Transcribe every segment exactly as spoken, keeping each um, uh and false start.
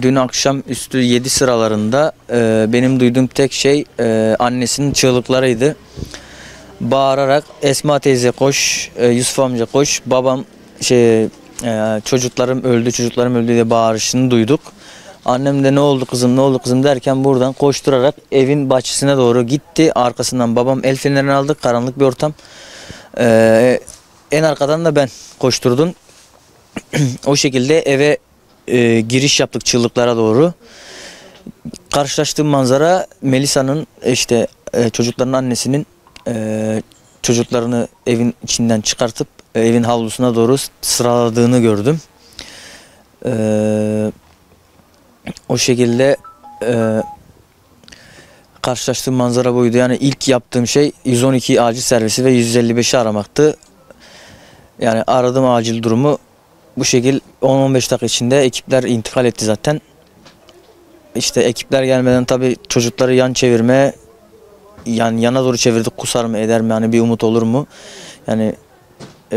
Dün akşam üstü yedi sıralarında e, benim duyduğum tek şey e, annesinin çığlıklarıydı. Bağırarak Esma teyze koş, e, Yusuf amca koş, babam şey, e, çocuklarım öldü, çocuklarım öldü diye bağırışını duyduk. Annem de ne oldu kızım, ne oldu kızım derken buradan koşturarak evin bahçesine doğru gitti. Arkasından babam el fenerini aldı, karanlık bir ortam. E, en arkadan da ben koşturdum. O şekilde eve E, giriş yaptık çığlıklara doğru. Karşılaştığım manzara Melisa'nın işte e, çocukların annesinin e, çocuklarını evin içinden çıkartıp e, evin havlusuna doğru sıraladığını gördüm. E, o şekilde e, karşılaştığım manzara buydu. Yani ilk yaptığım şey yüz on iki acil servisi ve yüz elli beşi aramaktı. Yani aradım acil durumu. Bu şekil on on beş dakika içinde ekipler intikal etti zaten. İşte ekipler gelmeden tabii çocukları yan çevirme, yani yana doğru çevirdik, kusar mı eder mi, yani bir umut olur mu? Yani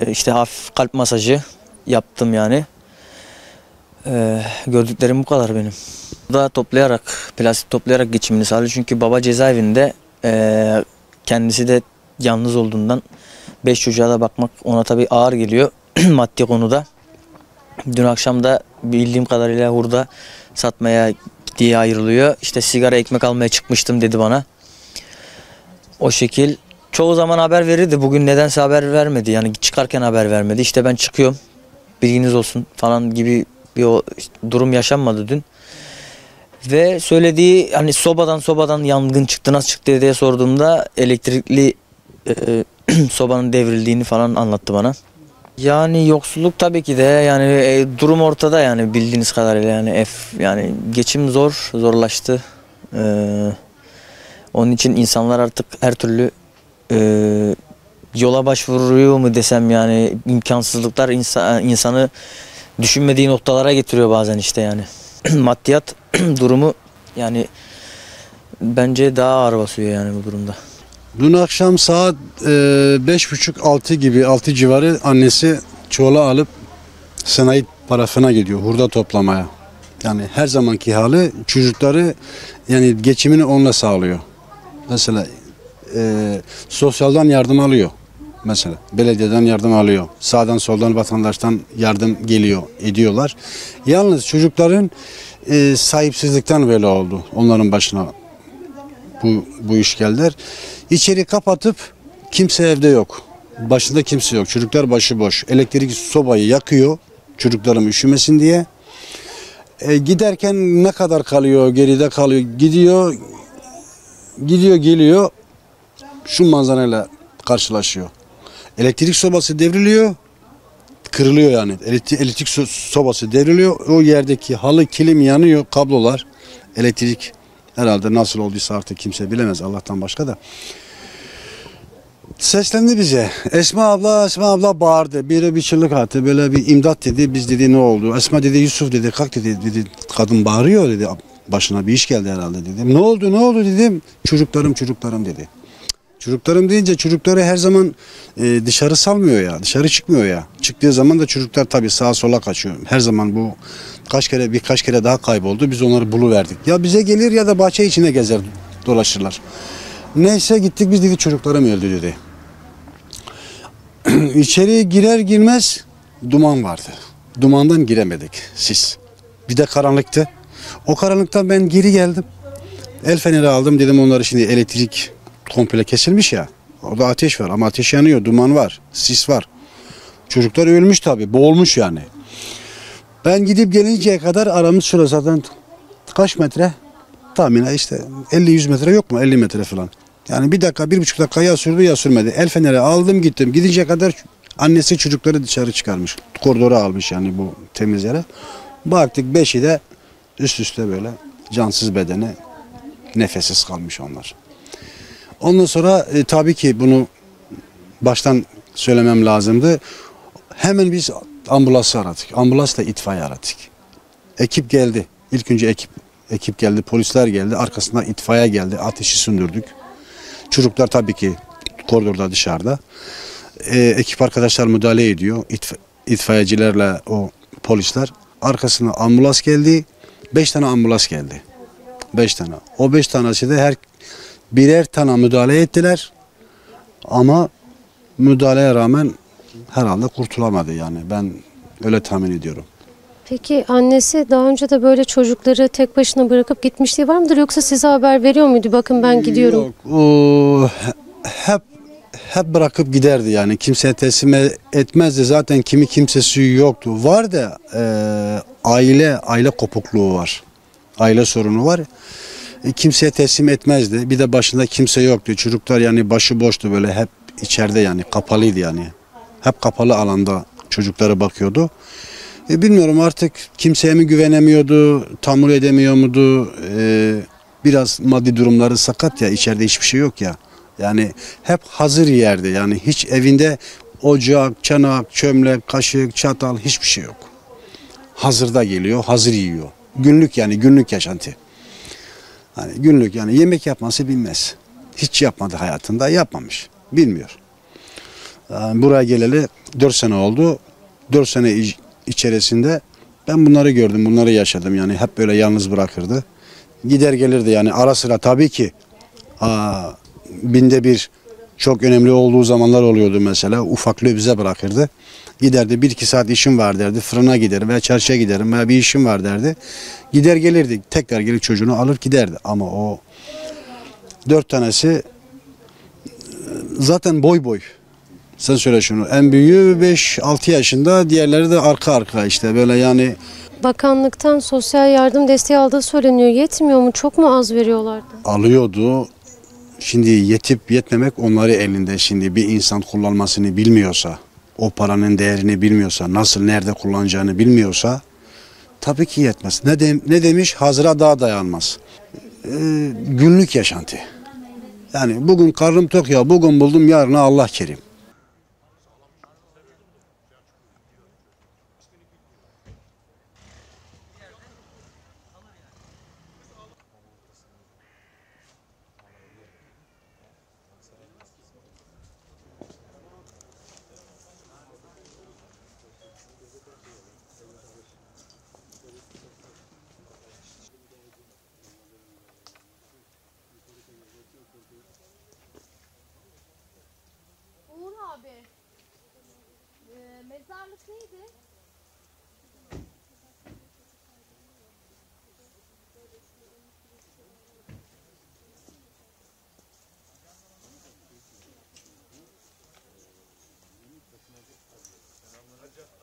işte hafif kalp masajı yaptım yani. Ee, gördüklerim bu kadar benim. Daha toplayarak, plastik toplayarak geçimini sağladı. Çünkü baba cezaevinde e, kendisi de yalnız olduğundan beş çocuğa da bakmak ona tabii ağır geliyor maddi konuda. Dün akşam da bildiğim kadarıyla hurda satmaya diye ayrılıyor. İşte sigara, ekmek almaya çıkmıştım dedi bana. O şekil. Çoğu zaman haber verirdi. Bugün nedense haber vermedi. Yani çıkarken haber vermedi. İşte ben çıkıyorum, bilginiz olsun falan gibi bir durum yaşanmadı dün. Ve söylediği, hani sobadan sobadan yangın çıktı, nasıl çıktı diye sorduğumda elektrikli e, sobanın devrildiğini falan anlattı bana. Yani yoksulluk tabii ki de, yani e, durum ortada, yani bildiğiniz kadarıyla yani ef yani geçim zor zorlaştı. Ee, onun için insanlar artık her türlü e, yola başvuruyor mu desem, yani imkansızlıklar insan, insanı düşünmediği noktalara getiriyor bazen işte yani. Maddiyat durumu yani bence daha ağır basıyor yani bu durumda. Dün akşam saat beş buçuk altı gibi altı civarı annesi çuvala alıp sanayi tarafına gidiyor hurda toplamaya. Yani her zamanki hali, çocukları yani geçimini onunla sağlıyor. Mesela e, sosyaldan yardım alıyor. Mesela belediyeden yardım alıyor. Sağdan soldan vatandaştan yardım geliyor, ediyorlar. Yalnız çocukların e, sahipsizlikten böyle oldu onların başına. Bu, bu işgaller. İçeri kapatıp kimse evde yok. Başında kimse yok. Çocuklar başıboş. Elektrik sobayı yakıyor, çocuklarım üşümesin diye. E, giderken ne kadar kalıyor, geride kalıyor. Gidiyor, gidiyor geliyor. Şu manzarayla karşılaşıyor. Elektrik sobası devriliyor. Kırılıyor yani. Elektrik, elektrik sobası devriliyor. O yerdeki halı, kilim yanıyor. Kablolar, elektrik. Herhalde nasıl olduysa artık kimse bilemez, Allah'tan başka da. Seslendi bize. Esma abla, Esma abla bağırdı. Biri bir çığlık attı. Böyle bir imdat dedi. Biz dedi ne oldu? Esma dedi, Yusuf dedi, kalk dedi, dedi. Kadın bağırıyor dedi. Başına bir iş geldi herhalde dedim. Ne oldu, ne oldu dedim. Çocuklarım, çocuklarım dedi. Çocuklarım deyince çocukları her zaman e, dışarı salmıyor ya. Dışarı çıkmıyor ya. Çıktığı zaman da çocuklar tabii sağa sola kaçıyor. Her zaman bu kaç kere birkaç kere daha kayboldu. Biz onları buluverdik. Ya bize gelir ya da bahçe içine gezer dolaşırlar. Neyse gittik biz dedi, çocuklarım öldü dedi. İçeriye girer girmez duman vardı. Dumandan giremedik sis. Bir de karanlıktı. O karanlıktan ben geri geldim. El feneri aldım dedim, onları şimdi elektrik komple kesilmiş ya. Orada ateş var ama ateş yanıyor, duman var, sis var. Çocuklar ölmüş tabii, boğulmuş yani. Ben gidip gelinceye kadar aramız şurada zaten kaç metre? Tahminen işte elli yüz metre yok mu? elli metre falan. Yani bir dakika, bir buçuk dakika ya sürdü ya sürmedi. El feneri aldım gittim. Gidinceye kadar annesi çocukları dışarı çıkarmış. Koridora almış yani bu temiz yere. Baktık beşi de üst üste böyle cansız bedene, nefessiz kalmış onlar. Ondan sonra e, tabii ki bunu baştan söylemem lazımdı. Hemen biz ambulansı aradık. Ambulansla itfaiye aradık. Ekip geldi. İlk önce ekip ekip geldi, polisler geldi. Arkasından itfaiye geldi. Ateşi söndürdük. Çocuklar tabii ki koridorda, dışarıda. E, ekip arkadaşlar müdahale ediyor. İtfa, itfaiyecilerle o polisler. Arkasına ambulans geldi. beş tane ambulans geldi. Beş tane. O beş tanesi de her birer tane müdahale ettiler. Ama müdahaleye rağmen herhalde kurtulamadı yani. Ben öyle tahmin ediyorum. Peki annesi daha önce de böyle çocukları tek başına bırakıp gitmişliği var mıdır? Yoksa size haber veriyor muydu? Bakın ben gidiyorum. Yok. O, hep hep bırakıp giderdi yani. Kimseye teslim etmezdi. Zaten kimi kimsesi yoktu. Var da e, aile aile kopukluğu var. Aile sorunu var. E, kimseye teslim etmezdi. Bir de başında kimse yoktu. Çocuklar yani başı boştu böyle hep içeride yani kapalıydı yani. Hep kapalı alanda çocuklara bakıyordu. E, bilmiyorum artık kimseye mi güvenemiyordu, tahammül edemiyor muydu? E, biraz maddi durumları sakat ya, içeride hiçbir şey yok ya. Yani hep hazır yerde yani hiç evinde ocak, çanak, çömlek, kaşık, çatal hiçbir şey yok. Hazırda geliyor, hazır yiyor. Günlük yani günlük yaşantı. Yani günlük yani yemek yapması bilmez. Hiç yapmadı hayatında, yapmamış. Bilmiyor. Yani buraya geleli dört sene oldu. Dört sene içerisinde ben bunları gördüm, bunları yaşadım. Yani hep böyle yalnız bırakırdı. Gider gelirdi yani ara sıra tabii ki. Aa, binde bir çok önemli olduğu zamanlar oluyordu mesela. Ufaklığı bize bırakırdı. Giderdi bir iki saat işim var derdi. Fırına giderim veya çarşıya giderim veya bir işim var derdi. Gider gelirdik. Tekrar gelip çocuğunu alır giderdi. Ama o dört tanesi zaten boy boy. Sen söyle şunu. En büyüğü beş altı yaşında. Diğerleri de arka arka işte böyle yani. Bakanlıktan sosyal yardım desteği aldığı söyleniyor. Yetmiyor mu? Çok mu az veriyorlardı? Alıyordu. Şimdi yetip yetmemek onları elinde. Şimdi bir insan kullanmasını bilmiyorsa, o paranın değerini bilmiyorsa, nasıl nerede kullanacağını bilmiyorsa tabii ki yetmez. Ne, de, ne demiş? Hazıra daha dayanmaz. Ee, günlük yaşantı. Yani bugün karnım tok ya, bugün buldum yarına Allah kerim. Abi, ee, mezarlık neydi?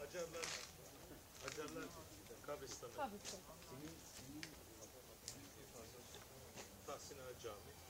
Acarlar, Acarlar Kabistan'da. Tahsin Ağa Camii.